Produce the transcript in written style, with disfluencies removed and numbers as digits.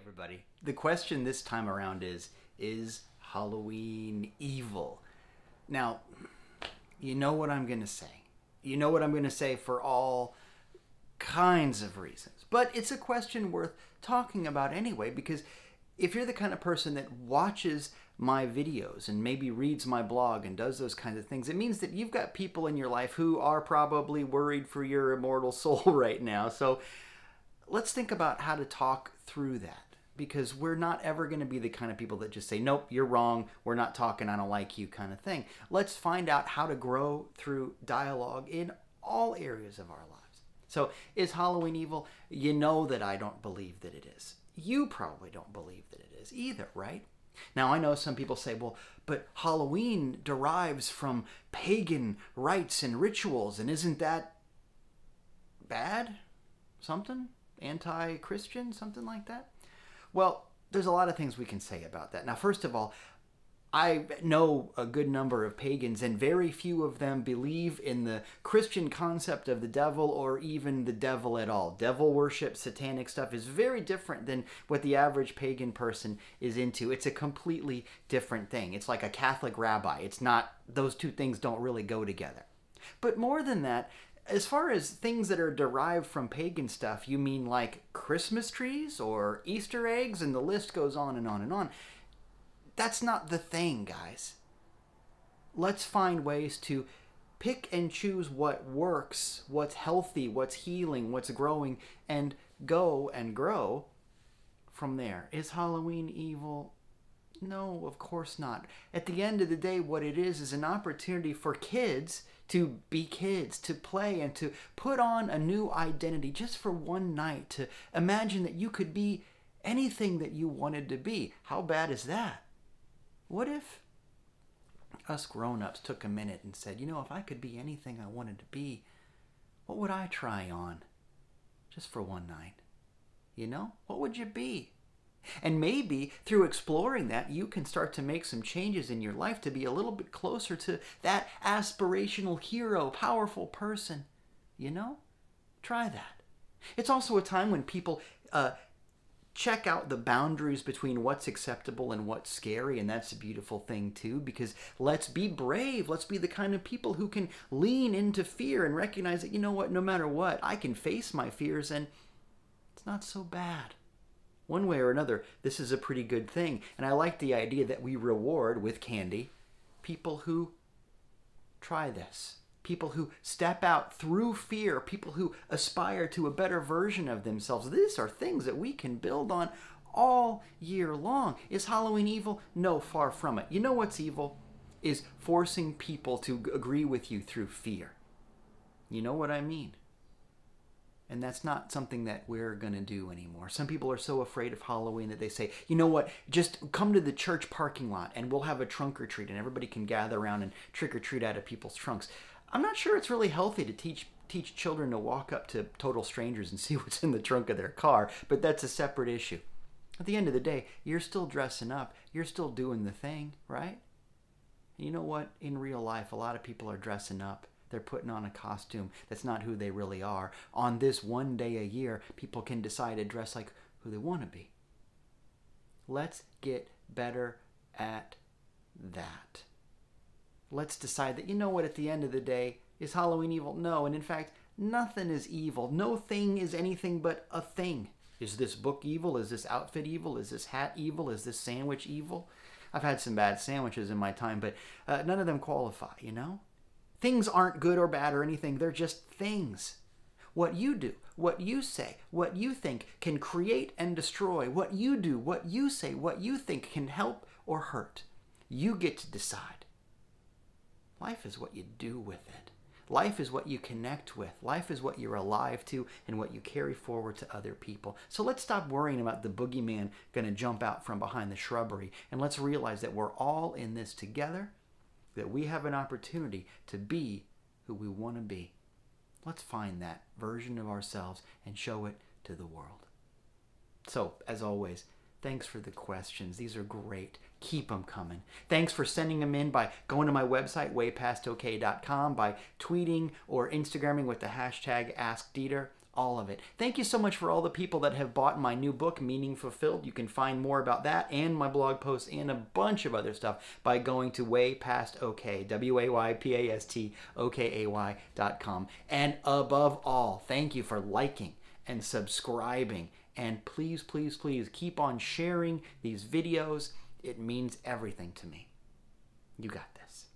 everybody. The question this time around is Halloween evil? Now, you know what I'm going to say. You know what I'm going to say for all kinds of reasons. But it's a question worth talking about anyway, because if you're the kind of person that watches my videos and maybe reads my blog and does those kinds of things, it means that you've got people in your life who are probably worried for your immortal soul right now. So let's think about how to talk through that, because we're not ever going to be the kind of people that just say, nope, you're wrong, we're not talking, I don't like you kind of thing. Let's find out how to grow through dialogue in all areas of our lives. So is Halloween evil? You know that I don't believe that it is. You probably don't believe that it is either, right? Now, I know some people say, well, but Halloween derives from pagan rites and rituals, and isn't that bad? Something? Anti-Christian? Something like that? Well, there's a lot of things we can say about that. Now, first of all, I know a good number of pagans, and very few of them believe in the Christian concept of the devil or even the devil at all. Devil worship, satanic stuff is very different than what the average pagan person is into. It's a completely different thing. It's like a Catholic rabbi. It's not, those two things don't really go together. But more than that, as far as things that are derived from pagan stuff, you mean like Christmas trees or Easter eggs, and the list goes on and on and on. That's not the thing, guys. Let's find ways to pick and choose what works, what's healthy, what's healing, what's growing, and go and grow from there. Is Halloween evil? No, of course not. At the end of the day, what it is an opportunity for kids to be kids, to play, and to put on a new identity just for one night, to imagine that you could be anything that you wanted to be. How bad is that? What if us grown-ups took a minute and said, you know, if I could be anything I wanted to be, what would I try on just for one night? You know, what would you be? And maybe through exploring that, you can start to make some changes in your life to be a little bit closer to that aspirational hero, powerful person. You know, try that. It's also a time when people check out the boundaries between what's acceptable and what's scary, and that's a beautiful thing too, because let's be brave. Let's be the kind of people who can lean into fear and recognize that, you know what, no matter what, I can face my fears and it's not so bad. One way or another, this is a pretty good thing, and I like the idea that we reward with candy people who try this. People who step out through fear, people who aspire to a better version of themselves. These are things that we can build on all year long. Is Halloween evil? No, far from it. You know what's evil? Is forcing people to agree with you through fear. You know what I mean? And that's not something that we're going to do anymore. Some people are so afraid of Halloween that they say, you know what, just come to the church parking lot and we'll have a trunk or treat and everybody can gather around and trick or treat out of people's trunks. I'm not sure it's really healthy to teach children to walk up to total strangers and see what's in the trunk of their car, but that's a separate issue. At the end of the day, you're still dressing up. You're still doing the thing, right? And you know what? In real life, a lot of people are dressing up. They're putting on a costume that's not who they really are. On this one day a year, people can decide to dress like who they want to be. Let's get better at that. Let's decide that, you know what, at the end of the day, is Halloween evil? No, and in fact, nothing is evil. No thing is anything but a thing. Is this book evil? Is this outfit evil? Is this hat evil? Is this sandwich evil? I've had some bad sandwiches in my time, but none of them qualify, you know? Things aren't good or bad or anything. They're just things. What you do, what you say, what you think can create and destroy. What you do, what you say, what you think can help or hurt. You get to decide. Life is what you do with it. Life is what you connect with. Life is what you're alive to and what you carry forward to other people. So let's stop worrying about the boogeyman going to jump out from behind the shrubbery, and let's realize that we're all in this together, that we have an opportunity to be who we want to be. Let's find that version of ourselves and show it to the world. So, as always, thanks for the questions. These are great. Keep them coming. Thanks for sending them in by going to my website, waypastokay.com, by tweeting or Instagramming with the hashtag askdieter, all of it. Thank you so much for all the people that have bought my new book, Meaning Fulfilled. You can find more about that and my blog posts and a bunch of other stuff by going to waypastokay, waypastokay.com. And above all, thank you for liking and subscribing. And please, please, please keep on sharing these videos. It means everything to me. You got this.